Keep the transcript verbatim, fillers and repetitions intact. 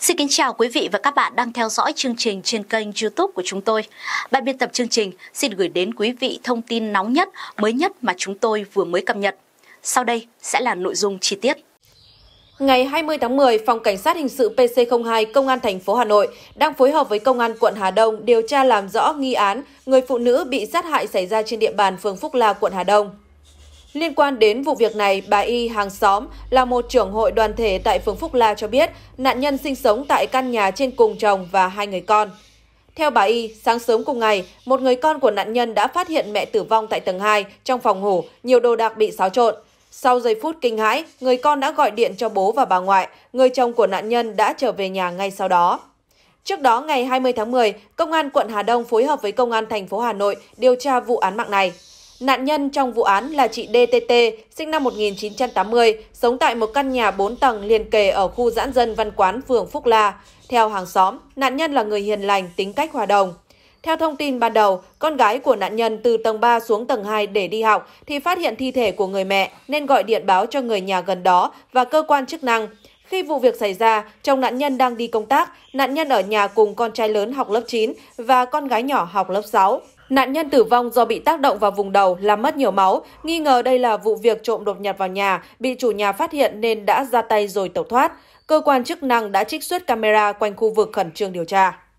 Xin kính chào quý vị và các bạn đang theo dõi chương trình trên kênh YouTube của chúng tôi. Ban biên tập chương trình xin gửi đến quý vị thông tin nóng nhất, mới nhất mà chúng tôi vừa mới cập nhật. Sau đây sẽ là nội dung chi tiết. Ngày hai mươi tháng mười, Phòng Cảnh sát Hình sự P C không hai Công an thành phố Hà Nội đang phối hợp với Công an quận Hà Đông điều tra làm rõ nghi án người phụ nữ bị sát hại xảy ra trên địa bàn phường Phúc La, quận Hà Đông. Liên quan đến vụ việc này, bà Y, hàng xóm, là một trưởng hội đoàn thể tại phường Phúc La cho biết nạn nhân sinh sống tại căn nhà trên cùng chồng và hai người con. Theo bà Y, sáng sớm cùng ngày, một người con của nạn nhân đã phát hiện mẹ tử vong tại tầng hai, trong phòng ngủ, nhiều đồ đạc bị xáo trộn. Sau giây phút kinh hãi, người con đã gọi điện cho bố và bà ngoại, người chồng của nạn nhân đã trở về nhà ngay sau đó. Trước đó, ngày hai mươi tháng mười, Công an quận Hà Đông phối hợp với Công an thành phố Hà Nội điều tra vụ án mạng này. Nạn nhân trong vụ án là chị đê tê tê, sinh năm một nghìn chín trăm tám mươi, sống tại một căn nhà bốn tầng liền kề ở khu giãn dân Văn Quán, phường Phúc La. Theo hàng xóm, nạn nhân là người hiền lành, tính cách hòa đồng. Theo thông tin ban đầu, con gái của nạn nhân từ tầng ba xuống tầng hai để đi học thì phát hiện thi thể của người mẹ nên gọi điện báo cho người nhà gần đó và cơ quan chức năng. Khi vụ việc xảy ra, chồng nạn nhân đang đi công tác, nạn nhân ở nhà cùng con trai lớn học lớp chín và con gái nhỏ học lớp sáu. Nạn nhân tử vong do bị tác động vào vùng đầu, làm mất nhiều máu. Nghi ngờ đây là vụ việc trộm đột nhập vào nhà, bị chủ nhà phát hiện nên đã ra tay rồi tẩu thoát. Cơ quan chức năng đã trích xuất camera quanh khu vực khẩn trương điều tra.